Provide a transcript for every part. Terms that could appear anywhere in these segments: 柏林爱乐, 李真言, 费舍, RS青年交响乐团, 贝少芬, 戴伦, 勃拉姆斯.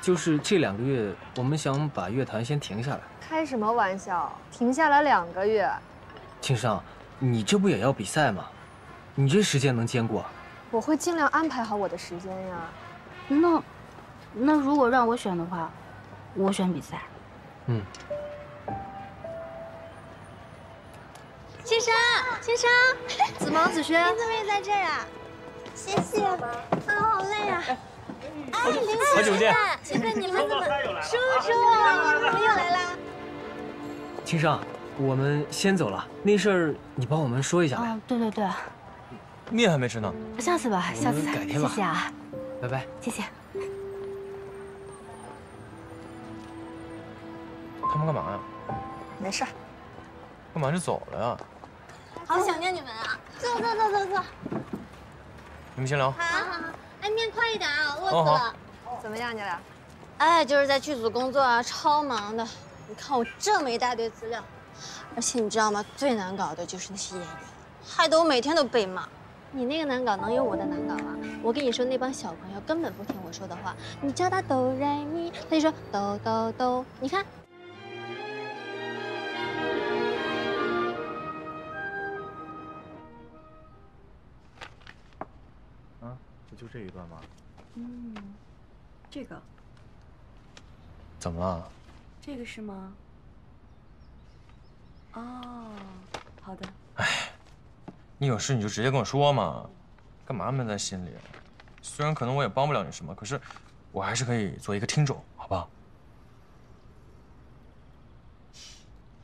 就是这2个月，我们想把乐团先停下来。开什么玩笑？停下来2个月？庆尚，你这不也要比赛吗？你这时间能兼顾？我会尽量安排好我的时间呀。那如果让我选的话，我选比赛。嗯。先生，子萌、子轩，你怎么也在这儿啊？歇息啊，好累啊。 哎，林先生，你们怎么？叔，你们又来啦！青生，我们先走了，那事儿你帮我们说一下呗。对，面还没吃呢，下次吧，下次改天吧。谢谢啊，拜拜，谢谢。他们干嘛呀？没事。干嘛就走了呀？好想念你们啊！坐。你们先聊。好。 哎，面快一点啊，饿死了！怎么样，你俩？哎，就是在剧组工作啊，超忙的。你看我这么一大堆资料，而且你知道吗？最难搞的就是那些演员，害得我每天都被骂。你那个难搞能有我的难搞吗？我跟你说，那帮小朋友根本不听我说的话。你叫他哆来咪，他就说哆哆哆。你看。 就这一段吗？嗯，这个怎么了？这个是吗？哦，好的。哎，你有事你就直接跟我说嘛，干嘛闷在心里？虽然可能我也帮不了你什么，可是我还是可以做一个听众，好不好？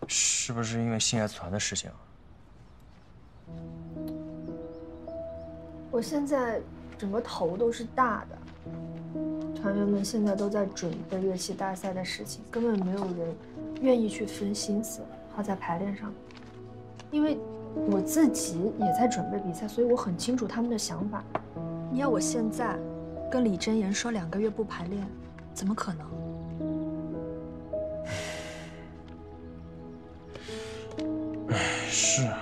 是不是因为信爱团的事情啊？我现在。 整个头都是大的，团员们现在都在准备乐器大赛的事情，根本没有人愿意去分心思花在排练上。因为我自己也在准备比赛，所以我很清楚他们的想法。你要我现在跟李真言说2个月不排练，怎么可能？哎，是啊，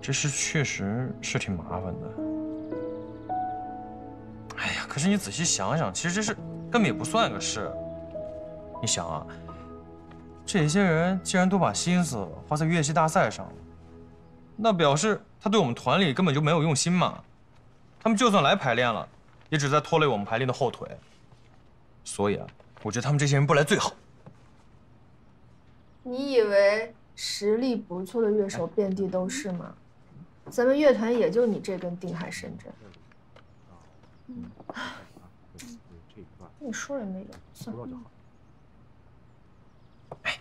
这事确实是挺麻烦的。 可是你仔细想想，其实这事根本也不算个事。你想啊，这些人既然都把心思花在乐器大赛上了，那表示他对我们团里根本就没有用心嘛。他们就算来排练了，也只在拖累我们排练的后腿。所以啊，我觉得他们这些人不来最好。你以为实力不错的乐手遍地都是吗？咱们乐团也就你这根定海神针。 你说了没有？算了。哎，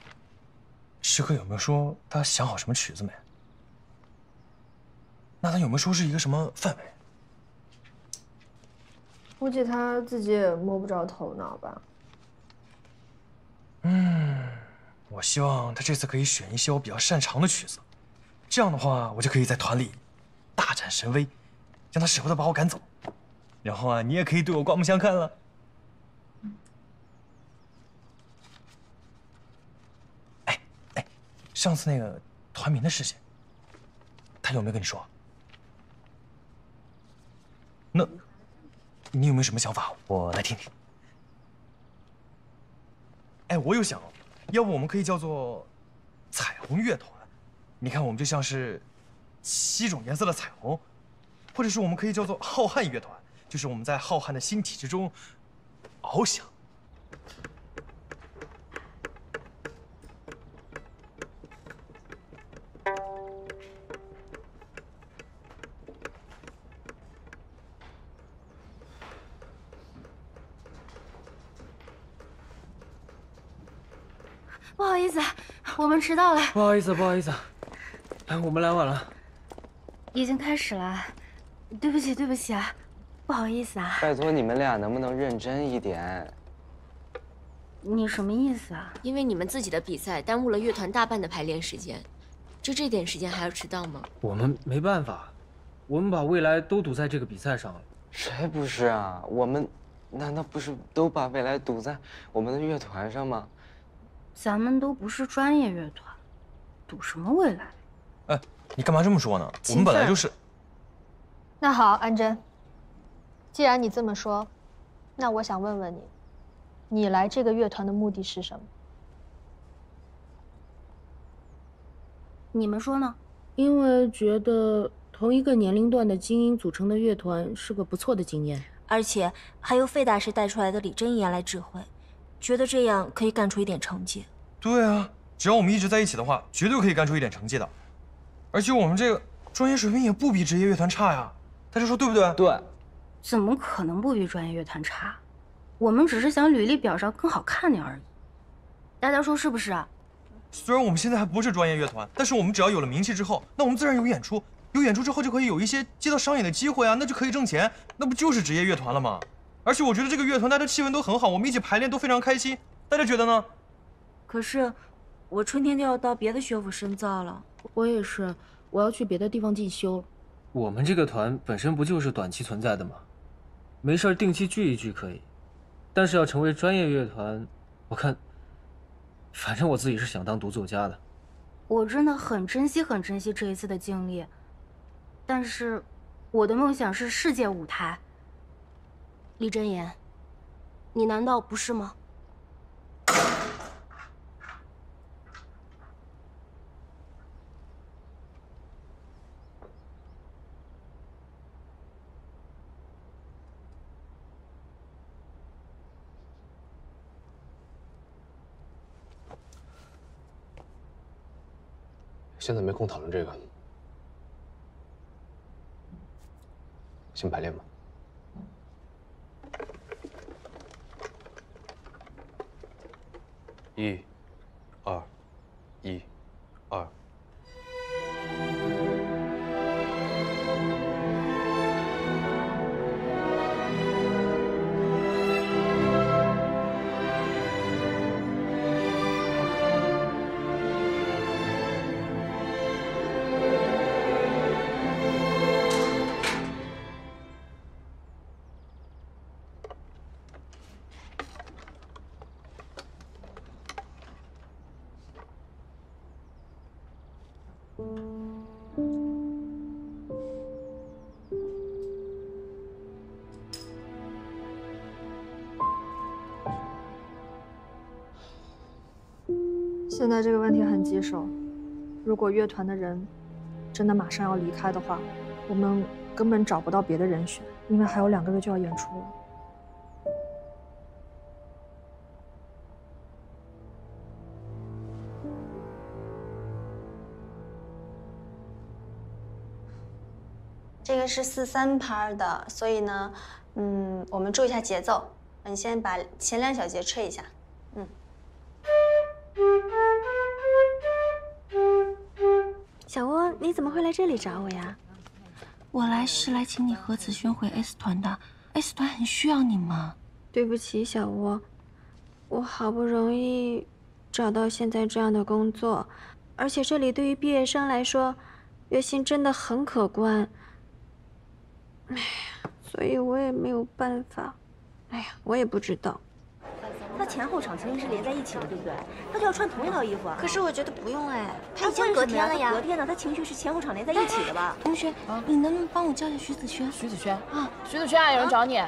师哥有没有说他想好什么曲子没？那他有没有说是一个什么范围？估计他自己也摸不着头脑吧。嗯，我希望他这次可以选一些我比较擅长的曲子，这样的话我就可以在团里大展神威，让他舍不得把我赶走。 然后啊，你也可以对我刮目相看了。哎，上次那个团名的事情，他有没有跟你说？那，你有没有什么想法？我来听听。哎，我有想，要不我们可以叫做彩虹乐团？你看，我们就像是7种颜色的彩虹，或者是我们可以叫做浩瀚乐团。 就是我们在浩瀚的星体之中翱翔。不好意思，我们迟到了。不好意思，我们来晚了。已经开始了，对不起啊。 不好意思啊，拜托你们俩能不能认真一点？你什么意思啊？因为你们自己的比赛耽误了乐团大半的排练时间，就这点时间还要迟到吗？我们没办法，我们把未来都赌在这个比赛上了。谁不是啊？我们难道不是都把未来赌在我们的乐团上吗？咱们都不是专业乐团，赌什么未来？哎，你干嘛这么说呢？我们本来就是。那好，安贞。 既然你这么说，那我想问问你，你来这个乐团的目的是什么？你们说呢？因为觉得同一个年龄段的精英组成的乐团是个不错的经验，而且还由费大师带出来的李真言来指挥，觉得这样可以干出一点成绩。对啊，只要我们一直在一起的话，绝对可以干出一点成绩的。而且我们这个专业水平也不比职业乐团差呀，大家说对不对？对。怎么可能不比专业乐团差？我们只是想履历表上更好看点而已，大家说是不是啊？虽然我们现在还不是专业乐团，但是我们只要有了名气之后，那我们自然有演出，有演出之后就可以有一些接到商演的机会啊，那就可以挣钱，那不就是职业乐团了吗？而且我觉得这个乐团大家气氛都很好，我们一起排练都非常开心，大家觉得呢？可是我春天就要到别的学府深造了，我也是，我要去别的地方进修。我们这个团本身不就是短期存在的吗？没事定期聚一聚可以。但是要成为专业乐团，我看，反正我自己是想当独奏家的。我真的很珍惜这一次的经历，但是我的梦想是世界舞台。李真言，你难道不是吗？现在没空讨论这个，先排练吧。1、2、1、2。现在这个问题很棘手，如果乐团的人真的马上要离开的话，我们根本找不到别的人选，因为还有2个月就要演出了。这个是4/3拍的，所以呢，我们注意一下节奏，你先把前2小节吹一下，小窝，你怎么会来这里找我呀？我来是来请你和子轩回 S 团的 ，S 团很需要你嘛。对不起，小窝，我好不容易找到现在这样的工作，而且这里对于毕业生来说，月薪真的很可观。哎呀，所以我也没有办法。哎呀，我也不知道。他前后场肯定是连在一起的，对不对？他就要穿同一套衣服啊。可是我觉得不用哎，他已经隔天了呀。隔天呢，他情绪是前后场连在一起的吧？同学，你能不能帮我叫一下徐子轩？徐子轩啊，徐子轩啊，有人找你。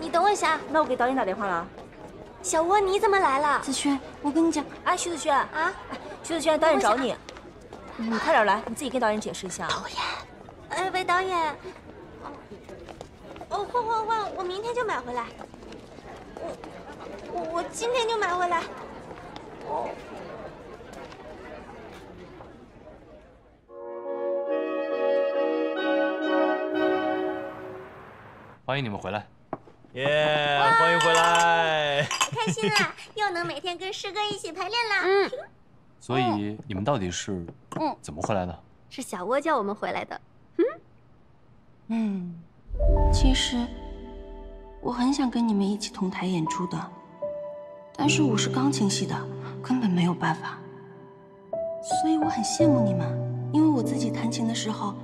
你等我一下，那我给导演打电话了。小窝，你怎么来了？子轩，我跟你讲，哎，徐子轩啊，徐子轩，导演找你，你快点来，你自己跟导演解释一下。导演，哎，喂，导演，哦，换，我明天就买回来。我今天就买回来。欢迎你们回来，欢迎回来！开心啦，又能每天跟师哥一起排练啦。所以你们到底是怎么回来的？是小窝叫我们回来的。其实。我很想跟你们一起同台演出的，但是我是钢琴系的，根本没有办法。所以我很羡慕你们，因为我自己弹琴的时候，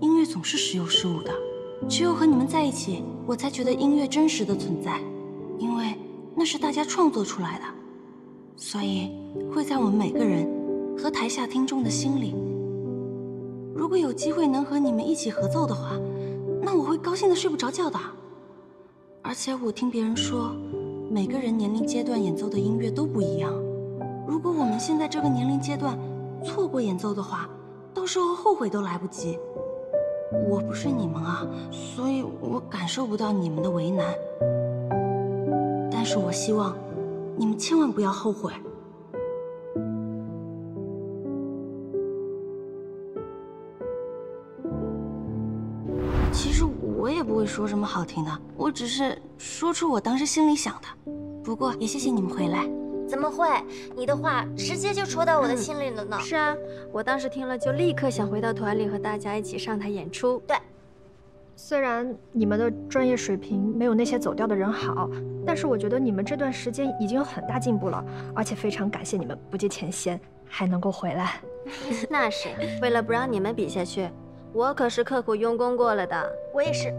音乐总是时有时无的。只有和你们在一起，我才觉得音乐真实的存在，因为那是大家创作出来的，所以会在我们每个人和台下听众的心里。如果有机会能和你们一起合奏的话，那我会高兴的睡不着觉的。而且我听别人说，每个人年龄阶段演奏的音乐都不一样。如果我们现在这个年龄阶段错过演奏的话，到时候后悔都来不及。我不是你们啊，所以我感受不到你们的为难。但是我希望你们千万不要后悔。 我也不会说什么好听的，我只是说出我当时心里想的。不过也谢谢你们回来。怎么会？你的话直接就戳到我的心里了呢。是啊，我当时听了就立刻想回到团里和大家一起上台演出。对，虽然你们的专业水平没有那些走掉的人好，但是我觉得你们这段时间已经有很大进步了，而且非常感谢你们不计前嫌还能够回来。那是，为了不让你们比下去。 我可是刻苦用功过了的，我也是。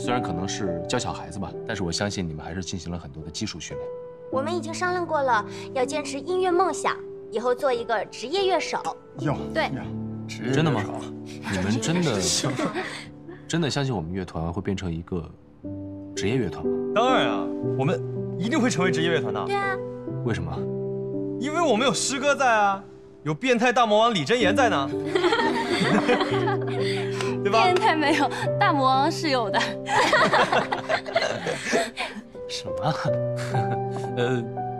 虽然可能是教小孩子吧，但是我相信你们还是进行了很多的基础训练。我们已经商量过了，要坚持音乐梦想，以后做一个职业乐手。哟，对，真的吗？你们真的相信我们乐团会变成一个职业乐团吗？当然啊，我们一定会成为职业乐团的。对啊。为什么？因为我们有师哥在啊，有变态大魔王李真言在呢。 对吧？变态没有，大魔王是有的。什么？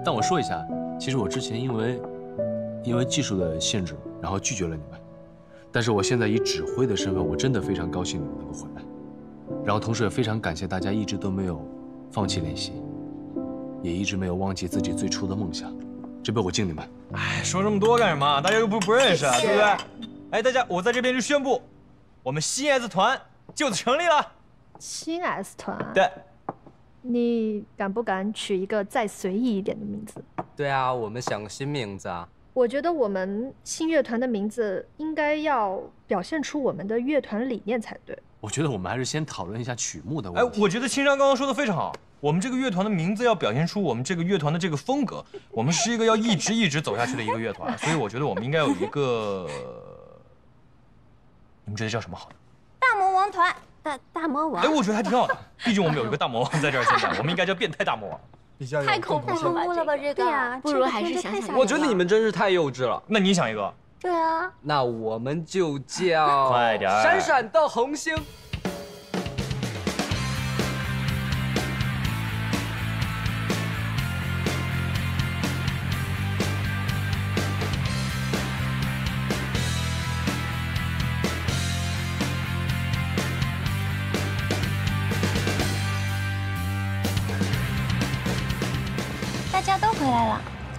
但我说一下，其实我之前因为技术的限制，然后拒绝了你们。但是我现在以指挥的身份，我真的非常高兴你们能够回来，然后同时也非常感谢大家一直都没有放弃练习，也一直没有忘记自己最初的梦想。这杯我敬你们。哎，说这么多干什么？大家又不认识，对不对？ 哎，大家，我在这边就宣布，我们新 S 团就此成立了。新 S 团？对。你敢不敢取一个再随意一点的名字？对啊，我们想个新名字啊。我觉得我们新乐团的名字应该要表现出我们的乐团理念才对。我觉得我们还是先讨论一下曲目的问题。哎，我觉得青山刚刚说的非常好。我们这个乐团的名字要表现出我们这个乐团的这个风格。我们是一个要一直走下去的一个乐团，所以我觉得我们应该有一个。 你们觉得叫什么好呢？大魔王团，大魔王。哎，我觉得还挺好的，毕竟我们有一个大魔王在这儿，现在我们应该叫变态大魔王。比较太恐怖了吧？这个呀，不如还是想想。我觉得你们真是太幼稚了。那你想一个？对啊。那我们就叫快点，闪闪到红星。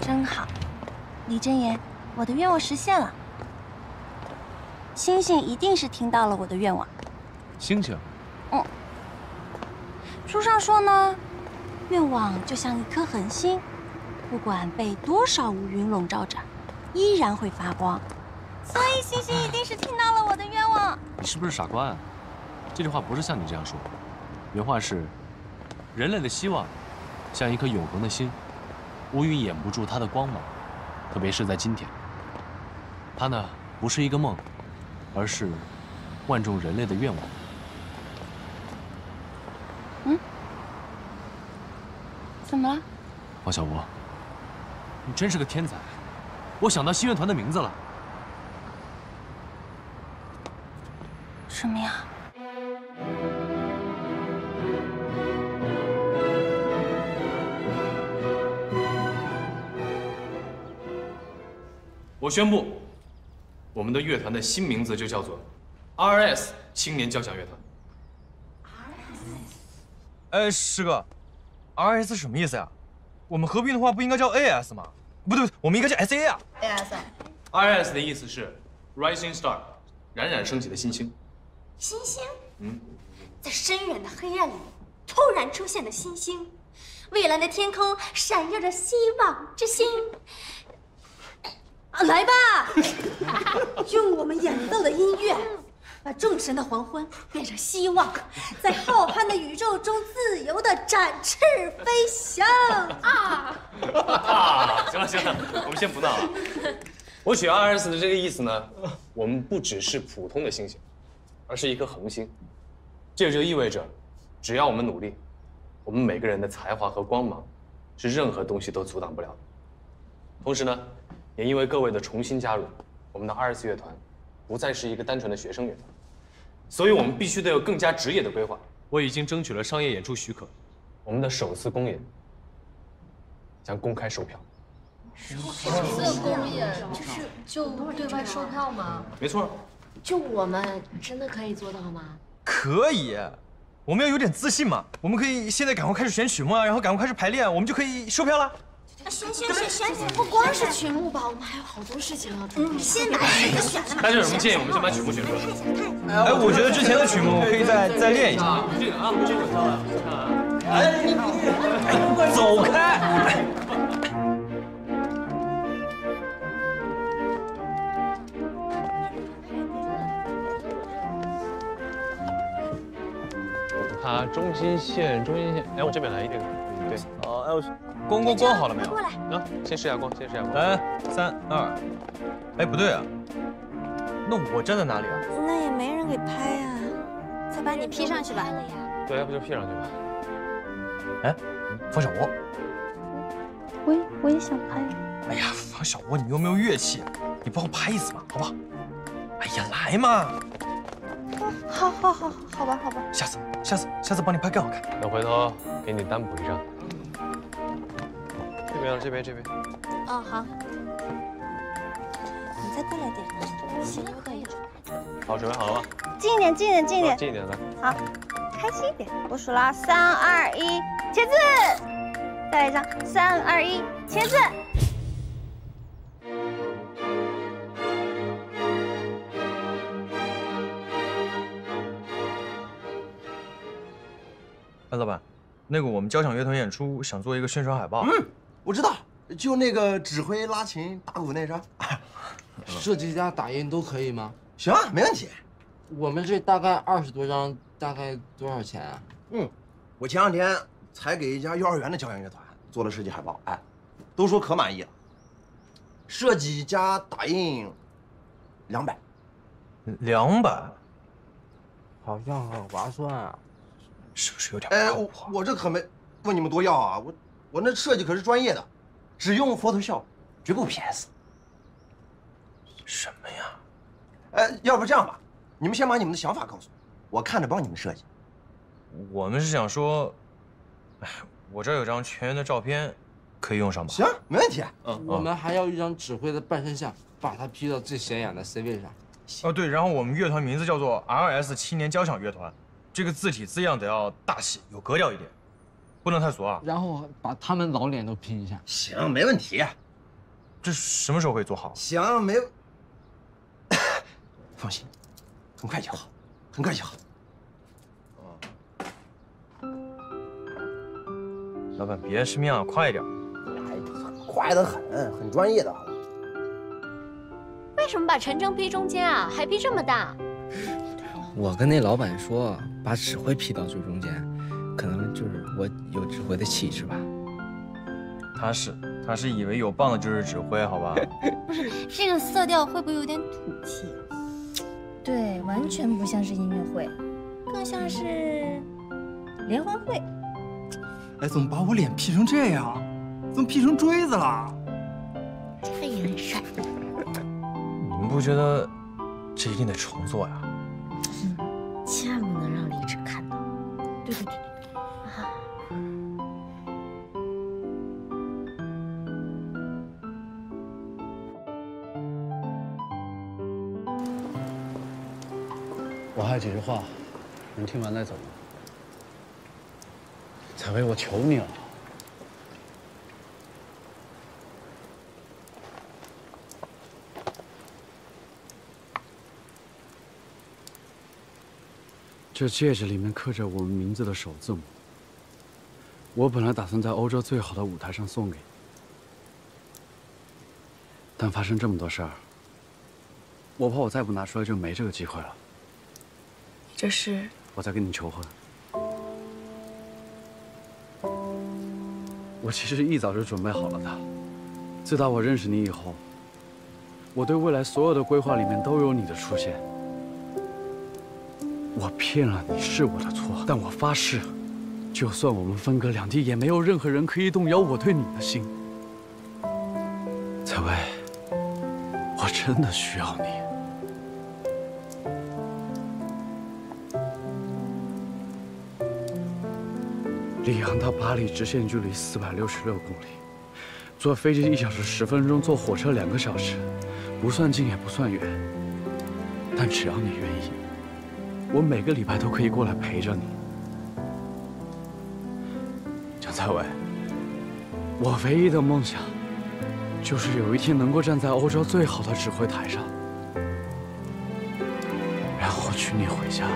真好，李真言，我的愿望实现了。星星一定是听到了我的愿望。星星，嗯。书上说呢，愿望就像一颗恒星，不管被多少乌云笼罩着，依然会发光。所以星星一定是听到了我的愿望。你是不是傻瓜啊？这句话不是像你这样说的，原话是：人类的希望，像一颗永恒的星。 乌云掩不住它的光芒，特别是在今天。它呢，不是一个梦，而是万众人类的愿望。嗯？怎么了？王小波，你真是个天才！我想到新乐团的名字了。什么呀？ 我宣布，我们的乐团的新名字就叫做 RS 青年交响乐团。哎，师哥 ，RS 什么意思呀？我们合并的话不应该叫 AS 吗？不对，我们应该叫 SA 啊。AS。RS 的意思是 Rising Star， 冉冉升起的新星。新星？嗯，在深远的黑暗里突然出现的新星，蔚蓝的天空闪耀着希望之星。 啊，来吧！用我们演奏的音乐，把众神的黄昏变成希望，在浩瀚的宇宙中自由地展翅飞翔啊！行了行了，我们先不闹了。我取 RS 的这个意思呢，我们不只是普通的星星，而是一颗恒星。这就意味着，只要我们努力，我们每个人的才华和光芒是任何东西都阻挡不了的。同时呢，也因为各位的重新加入，我们的24乐团不再是一个单纯的学生乐团，所以我们必须得有更加职业的规划。我已经争取了商业演出许可，我们的首次公演将公开售票。 首次公演就是就对外售票吗？没错。就我们真的可以做到吗？可以，我们要有点自信嘛。我们可以现在赶快开始选曲目啊，然后赶快开始排练，我们就可以售票了。选，不光是曲目吧，我们还有好多事情要准备。先把曲子选了。大家有什么建议？我们先把曲目选出来。哎，我觉得之前的曲目可以再练一下。这个啊，这个。哎，你走开！ 啊，中心线，哎，我这边来一点，对，哦，哎，我光好了没有？过来，啊，先试下光。来，3、2，哎，不对啊，那我站在哪里啊？那也没人给拍呀，再把你 P 上去吧。对，要不就 P 上去吧。哎，方小窝，我也想拍。哎呀，方小窝，你又没有乐器，你帮我拍一次吧，好不好？哎呀，来嘛。 好吧，下次帮你拍更好看。那回头给你单补一张。这边。哦，好。你再过来点，行，可以了。好，准备好了吗？近一点。近一点，来。好，开心一点。我数了3、2、1，茄子。再来一张，3、2、1，茄子。 哎，老板，那个我们交响乐团演出想做一个宣传海报。嗯，我知道，就那个指挥拉琴打鼓那张，设计加打印都可以吗？行啊，没问题。我们这大概20多张，大概多少钱啊？嗯，我前2天才给一家幼儿园的交响乐团做了设计海报，哎，都说可满意了。设计加打印，200。200？好像很划算啊。 是不是有点？哎，我这可没问你们多要啊！我那设计可是专业的，只用 Photoshop， 绝不 PS。什么呀？哎，要不这样吧，你们先把你们的想法告诉我，我看着帮你们设计。我们是想说，哎，我这有张全员的照片，可以用上吧？行，没问题。嗯，我们还要一张指挥的半身像，把它 P 到最显眼的 C 位上。哦，对，然后我们乐团名字叫做 RS青年交响乐团。 这个字体字样得要大气，有格调一点，不能太俗啊。然后把他们老脸都拼一下。行，没问题。这什么时候会做好？行，没。放心，很快就好。老板，别吃面啊，快一点。哎，快得很，很专业的。为什么把陈征 P 中间啊？还 P 这么大？ 我跟那老板说，把指挥 P 到最中间，可能就是我有指挥的气质吧。他是以为有棒的就是指挥，好吧？不是，这个色调会不会有点土气？对，完全不像是音乐会，更像是联欢会。哎，怎么把我脸 P 成这样？怎么 P 成锥子了？这也很帅。你们不觉得这一定得重做呀？ 千万不能让李芷看到。对，啊！我还有几句话，能听完再走吗？采薇，我求你了。这戒指里面刻着我们名字的首字母。我本来打算在欧洲最好的舞台上送给你，但发生这么多事儿，我怕我再不拿出来就没这个机会了。你这是？我在跟你求婚。我其实一早就准备好了的。自打我认识你以后，我对未来所有的规划里面都有你的出现。 我骗了你是我的错，但我发誓，就算我们分隔两地，也没有任何人可以动摇我对你的心。采薇，我真的需要你。 里昂到巴黎直线距离466公里，坐飞机1小时10分钟，坐火车2个小时，不算近也不算远。但只要你愿意，我每个礼拜都可以过来陪着你。蒋采薇，我唯一的梦想，就是有一天能够站在欧洲最好的指挥台上，然后娶你回家。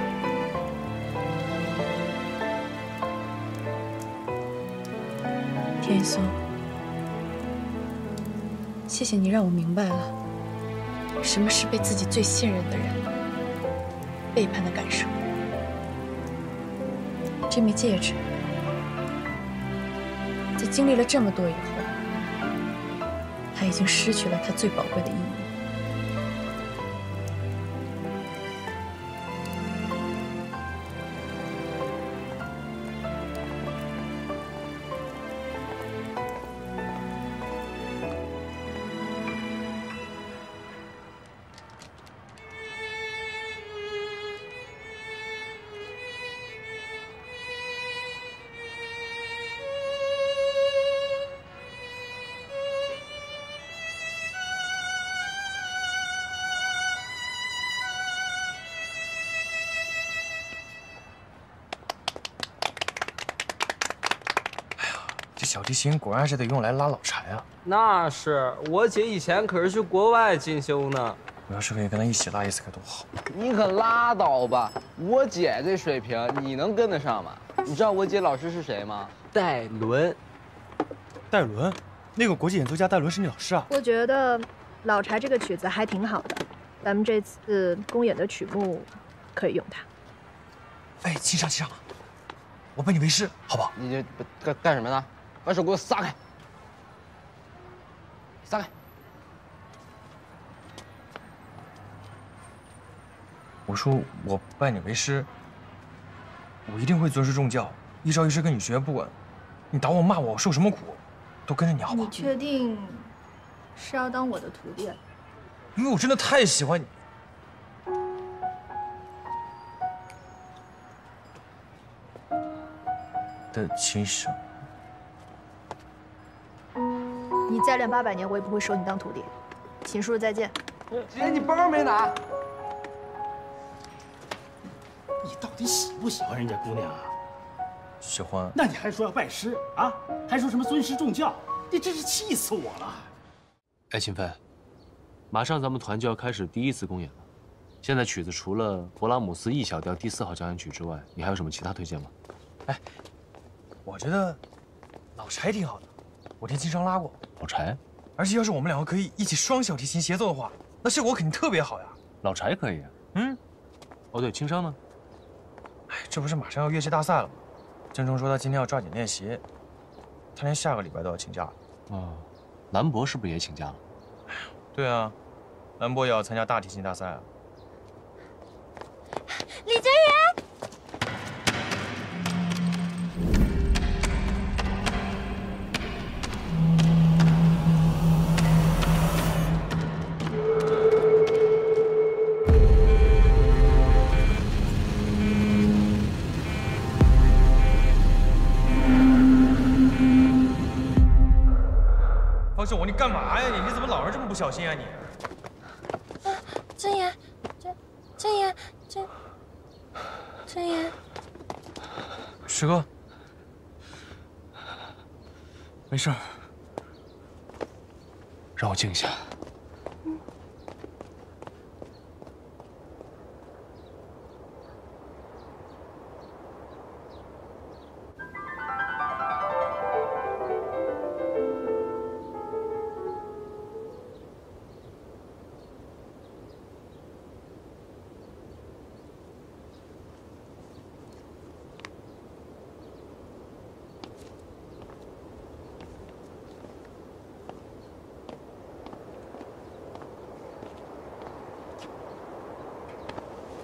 天松，谢谢你让我明白了什么是被自己最信任的人背叛的感受。这枚戒指，在经历了这么多以后，它已经失去了它最宝贵的意义。 小提琴果然是得用来拉老柴啊！那是，我姐以前可是去国外进修呢。我要是可以跟她一起拉一次该多好！你可拉倒吧，我姐这水平你能跟得上吗？你知道我姐老师是谁吗？戴伦。戴伦，那个国际演奏家戴伦是你老师啊？我觉得老柴这个曲子还挺好的，咱们这次公演的曲目可以用它。哎，七上七上，我拜你为师，好不好？你这干什么呢？ 把手给我撒开！撒开！我说我拜你为师，我一定会尊师重教，一招一式跟你学，不管你打我骂我，我受什么苦，都跟着你好不好？你确定是要当我的徒弟？因为我真的太喜欢你。 的琴声。 你再练800年，我也不会收你当徒弟。秦叔叔再见。姐，你包没拿？你到底喜不喜欢人家姑娘啊？喜欢。那你还说要拜师啊？还说什么尊师重教？你真是气死我了！哎，秦飞，马上咱们团就要开始第一次公演了。现在曲子除了勃拉姆斯E小调第4号交响曲之外，你还有什么其他推荐吗？哎，我觉得老柴挺好的。 我听金商拉过老柴，而且要是我们两个可以一起双小提琴协奏的话，那效果肯定特别好呀。老柴可以、啊，嗯，哦对，金商呢？哎，这不是马上要乐器大赛了吗？金城说他今天要抓紧练习，他连下个礼拜都要请假了。哦，兰博是不是也请假了？对啊，兰博也要参加大提琴大赛啊。李真源。 秀我，你干嘛呀你？你怎么老是这么不小心啊你？啊，真言，真言，师哥，没事，让我静一下。嗯。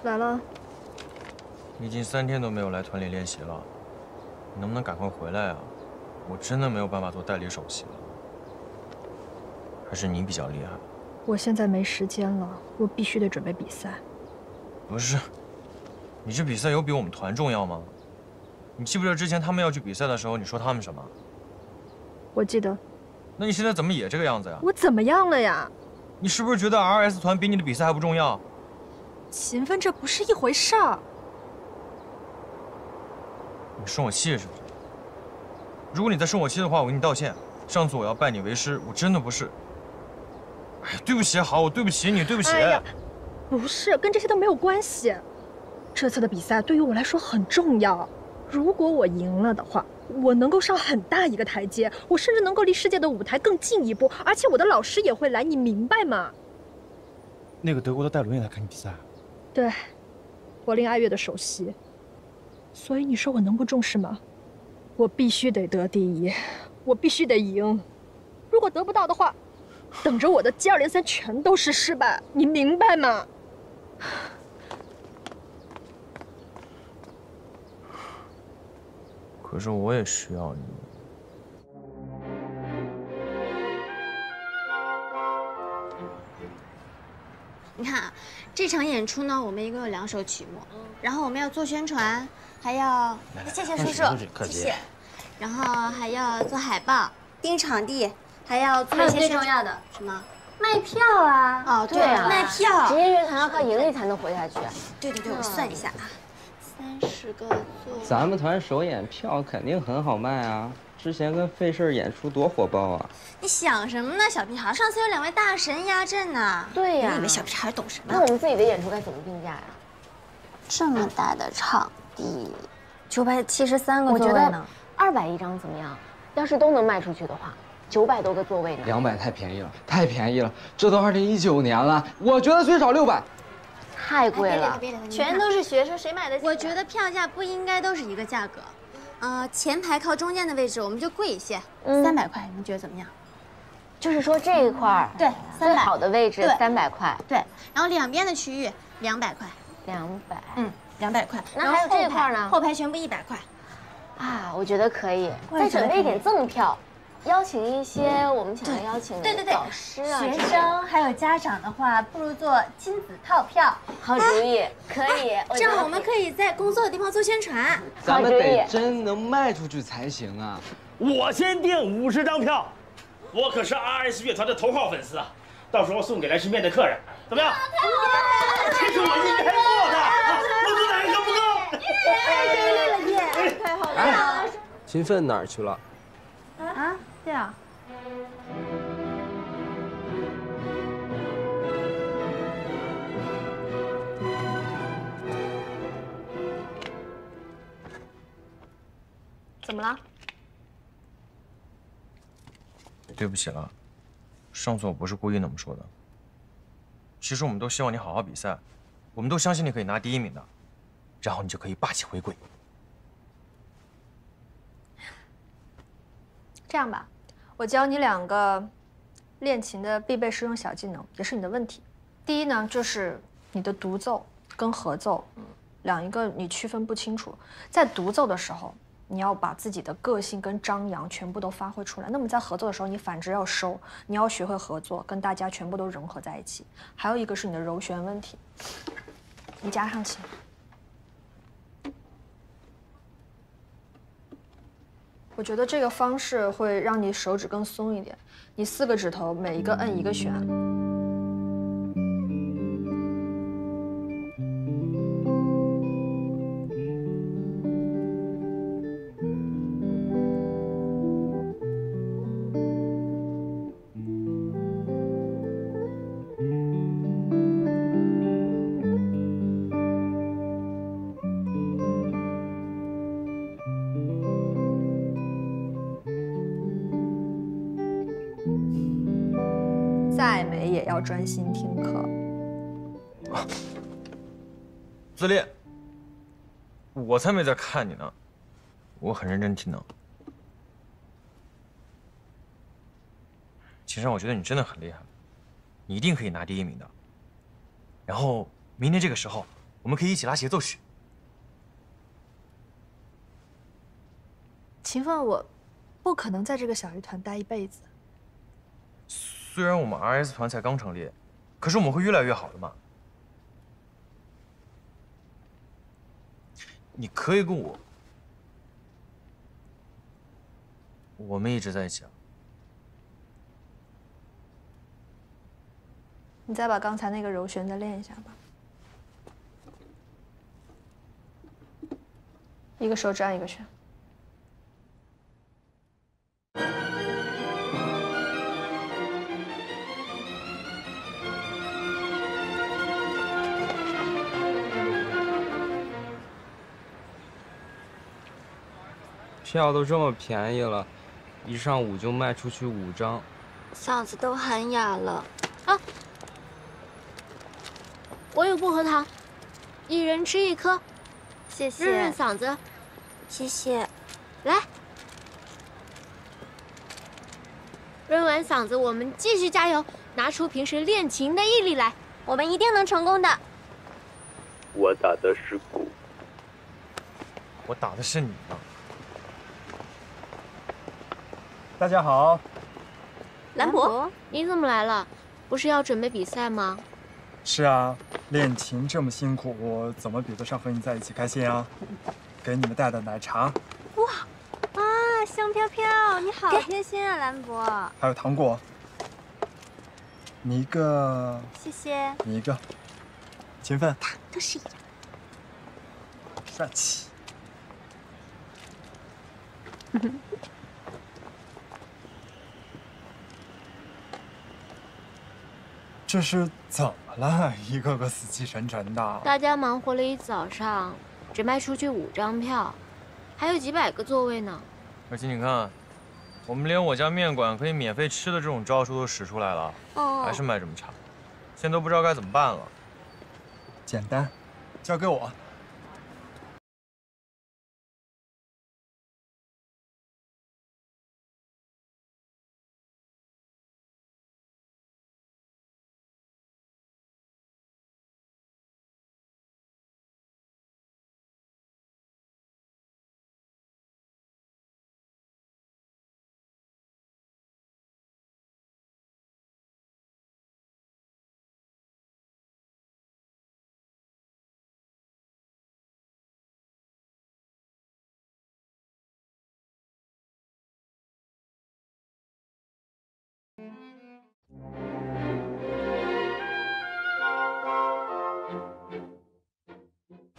来了，已经3天都没有来团里练习了。你能不能赶快回来啊？我真的没有办法做代理首席了。还是你比较厉害。我现在没时间了，我必须得准备比赛。不是，你这比赛有比我们团重要吗？你记不记得之前他们要去比赛的时候，你说他们什么？我记得。那你现在怎么也这个样子呀？我怎么样了呀？你是不是觉得 RS 团比你的比赛还不重要？勤奋，这不是一回事儿。 你生我气是不是？如果你再生我气的话，我给你道歉。上次我要拜你为师，我真的不是。哎，对不起，好，我对不起你，对不起。哎呀，不是，跟这些都没有关系。这次的比赛对于我来说很重要。如果我赢了的话，我能够上很大一个台阶，我甚至能够离世界的舞台更进一步。而且我的老师也会来，你明白吗？那个德国的戴伦也来看你比赛啊？对，柏林爱乐的首席。 所以你说我能不重视吗？我必须得得第一，我必须得赢。如果得不到的话，等着我的接二连三全都是失败，你明白吗？可是我也需要你。你看这场演出呢，我们一共有2首曲目，然后我们要做宣传。 还要谢谢叔叔，谢谢。然后还要做海报、盯场地，还要做一些最重要的什么？卖票啊！哦，对啊，卖票。职业乐团要靠盈利才能活下去。对对对，我算一下啊，30个座。咱们团首演票肯定很好卖啊！之前跟费舍演出多火爆啊！你想什么呢，小屁孩？上次有2位大神压阵呢。对呀。你以为小屁孩懂什么？那我们自己的演出该怎么定价呀？这么大的场。 973个座位呢，200一张怎么样？要是都能卖出去的话，900多个座位呢。200太便宜了，太便宜了！这都2019年了，我觉得最少600，太贵了，全都是学生，谁买得起？我觉得票价不应该都是一个价格，前排靠中间的位置我们就贵一些，300块，你们觉得怎么样？ 就是说这一块对最好的位置300块，对，然后两边的区域200块，200，嗯。 200块，那还有这块呢？后排全部100块，啊，我觉得可以再准备一点赠票，邀请一些我们想要邀请的老师啊、学生还有家长的话，不如做亲子套票。好主意，可以，这样我们可以在工作的地方做宣传。咱们得真能卖出去才行啊！我先订50张票，我可是 RS 乐团的头号粉丝啊，到时候送给来吃面的客人，怎么样？这是我应该做的。 太给力了耶！太好了！勤奋哪儿去了？啊，对啊。怎么了？对不起了，上次我不是故意那么说的。其实我们都希望你好好比赛，我们都相信你可以拿第1名的。 然后你就可以霸气回归。这样吧，我教你2个练琴的必备实用小技能，也是你的问题。第一呢，就是你的独奏跟合奏，2个你区分不清楚。在独奏的时候，你要把自己的个性跟张扬全部都发挥出来。那么在合奏的时候，你反之要收，你要学会合作，跟大家全部都融合在一起。还有一个是你的柔弦问题，你加上去。 我觉得这个方式会让你手指更松一点，你4个指头每一个摁1个弦，再美也要专心听课。自恋，我才没在看你呢，我很认真听呢。秦尚，我觉得你真的很厉害，你一定可以拿第1名的。然后明天这个时候，我们可以一起拉协奏曲。勤奋我不可能在这个小鱼团待一辈子。虽然我们 RS 团才刚成立，可是我们会越来越好的嘛。你可以跟我们一直在一起啊。你再把刚才那个柔旋再练一下吧。 一个手指按一个旋。 票都这么便宜了，一上午就卖出去5张，嗓子都喊哑了。啊，我有薄荷糖，一人吃1颗，谢谢，润润嗓子。谢谢，来，润完嗓子，我们继续加油，拿出平时练琴的毅力来，我们一定能成功的。我打的是鼓，我打的是你吗？ 大家好，兰博，你怎么来了？不是要准备比赛吗？是啊，练琴这么辛苦，我怎么比得上和你在一起开心啊？给你们带的奶茶。哇，啊，香飘飘，你好贴心啊，兰博。还有糖果，你一个，谢谢，你一个，勤奋，都是一样，帅气。这是怎么了？一个个死气沉沉的。大家忙活了一早上，只卖出去5张票，还有几百个座位呢。而且你看，我们连我家面馆可以免费吃的这种招数都使出来了，还是卖这么差，现在都不知道该怎么办了。简单，交给我。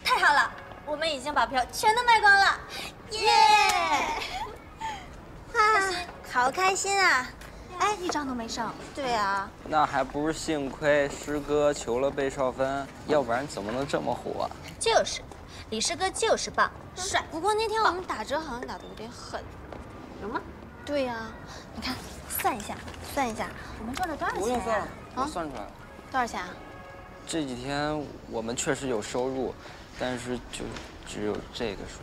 太好了，我们已经把票全都卖光了，耶！哇，好开心啊！哎，1张都没剩。对啊，那还不是幸亏师哥求了贝少芬，要不然怎么能这么火啊？就是，李师哥就是棒，帅。不过那天我们打折好像打得有点狠，有吗？对呀，你看。 算一下，算一下，我们赚了多少钱？不用算了，我算出来了。多少钱啊？这几天我们确实有收入，但是就只有这个数。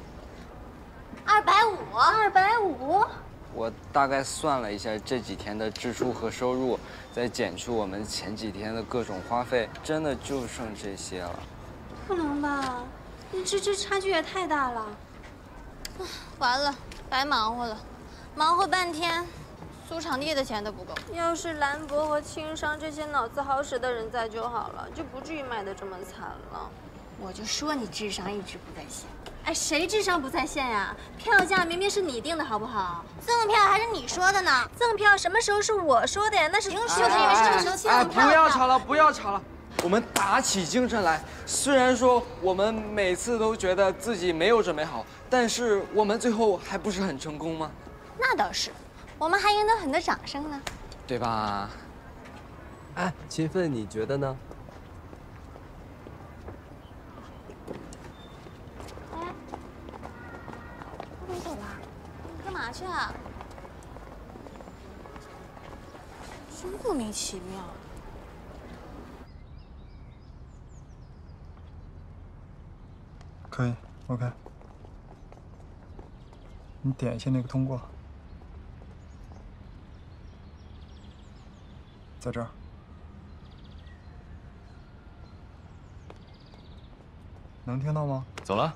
250，250。我大概算了一下这几天的支出和收入，再减去我们前几天的各种花费，真的就剩这些了。不能吧？你这差距也太大了。完了，白忙活了，忙活半天。 租场地的钱都不够。要是兰博和青商这些脑子好使的人在就好了，就不至于卖得这么惨了。我就说你智商一直不在线。哎，谁智商不在线呀？票价明明是你定的，好不好？赠票还是你说的呢？赠票什么时候是我说的呀？那是就是因为是这么多钱赠票。不要吵了，不要吵了，我们打起精神来。虽然说我们每次都觉得自己没有准备好，但是我们最后还不是很成功吗？那倒是。 我们还赢得很多掌声呢，对吧？哎，勤奋，你觉得呢？哎，他怎么走了？你干嘛去啊？真莫名其妙。 可以 ，OK。你点一下那个通过。 在这儿，能听到吗？走了。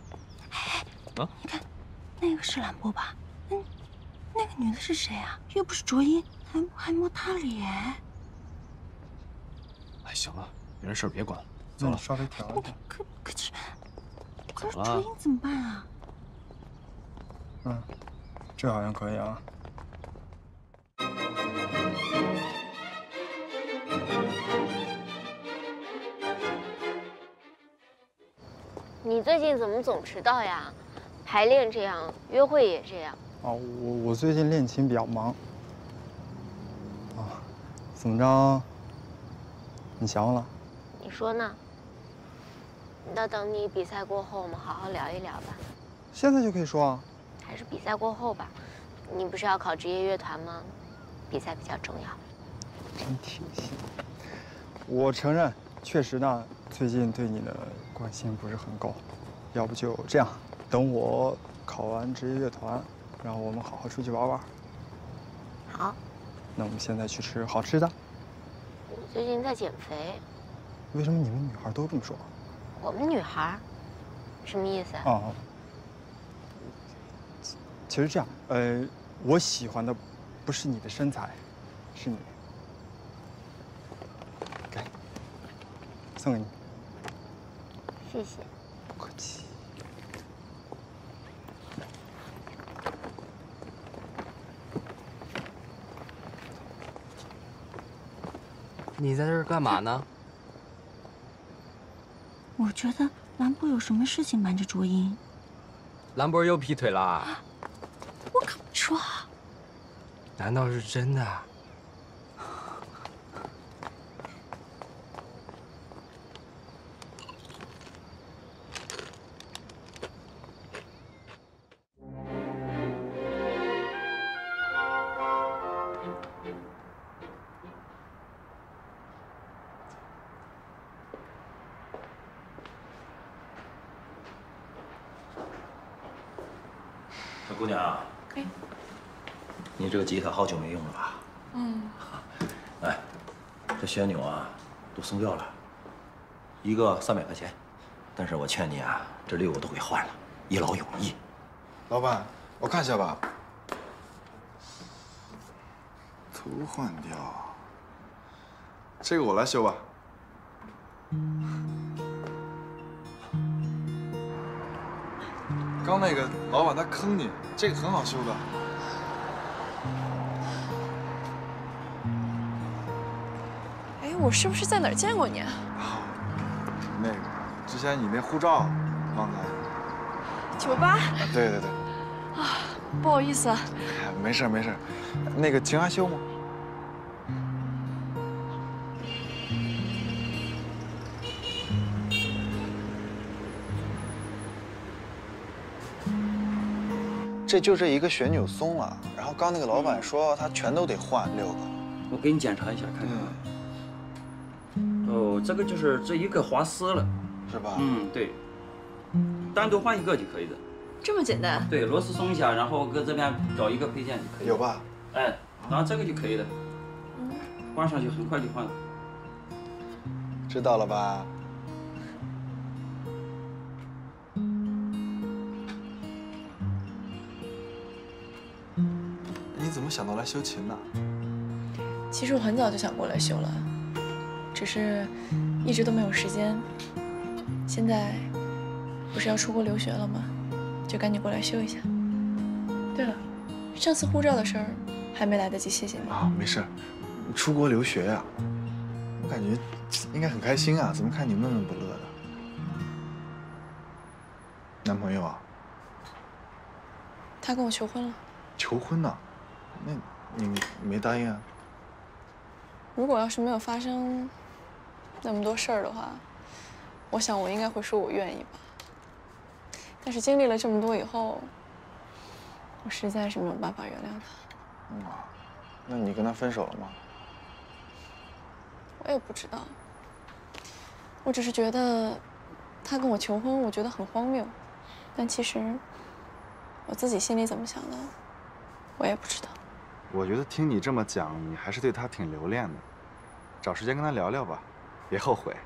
哎，啊，你看，那个是兰博吧？那个女的是谁啊？又不是卓音，还摸她脸。哎，行了，别人事儿别管了，走了。稍微调一下。可是卓音怎么办啊？嗯，这好像可以啊。 你最近怎么总迟到呀？排练这样，约会也这样。哦，我最近练琴比较忙。哦，怎么着？你想我了？你说呢？那等你比赛过后，我们好好聊一聊吧。现在就可以说啊？还是比赛过后吧。你不是要考职业乐团吗？比赛比较重要。真贴心。我承认，确实呢，最近对你的。 关心不是很够，要不就这样，等我考完职业乐团，然后我们好好出去玩玩。好，那我们现在去吃好吃的。我最近在减肥。为什么你们女孩都这么说？我们女孩，什么意思啊？哦，其实这样，我喜欢的不是你的身材，是你。给，送给你。 谢谢，不客气。你在这儿干嘛呢？我觉得兰博有什么事情瞒着卓音。兰博又劈腿啦！我可不说。难道是真的？ 姑娘，哎，你这个吉他好久没用了吧？嗯。哎，这旋钮啊，都松掉了，一个300块钱。但是我劝你啊，这6个都给换了，一劳永逸。老板，我看一下吧。都换掉，这个我来修吧。刚那个老板他坑你，这个很好修的。哎，我是不是在哪儿见过你啊？那个，之前你那护照忘了。98。对对对。啊，不好意思啊。没事没事，那个琴还修吗？ 这就这一个旋钮松了，然后刚那个老板说他全都得换6个，我给你检查一下看看。哦，这个就是这一个滑丝了，是吧？嗯，对，单独换一个就可以的。这么简单？对，螺丝松一下，然后搁这边找一个配件就可以。有吧？哎，然后这个就可以了，换上去很快就换了。知道了吧？ 怎么想到来修琴呢？其实我很早就想过来修了，只是一直都没有时间。现在不是要出国留学了吗？就赶紧过来修一下。对了，上次护照的事儿还没来得及谢谢你啊，没事。出国留学呀，我感觉应该很开心啊，怎么看你闷闷不乐的？男朋友啊？他跟我求婚了。求婚呢？ 那你没答应啊？如果要是没有发生那么多事儿的话，我想我应该会说我愿意吧。但是经历了这么多以后，我实在是没有办法原谅他。嗯，那你跟他分手了吗？我也不知道，我只是觉得他跟我求婚，我觉得很荒谬。但其实我自己心里怎么想的，我也不知道。 我觉得听你这么讲，你还是对他挺留恋的，找时间跟他聊聊吧，别后悔。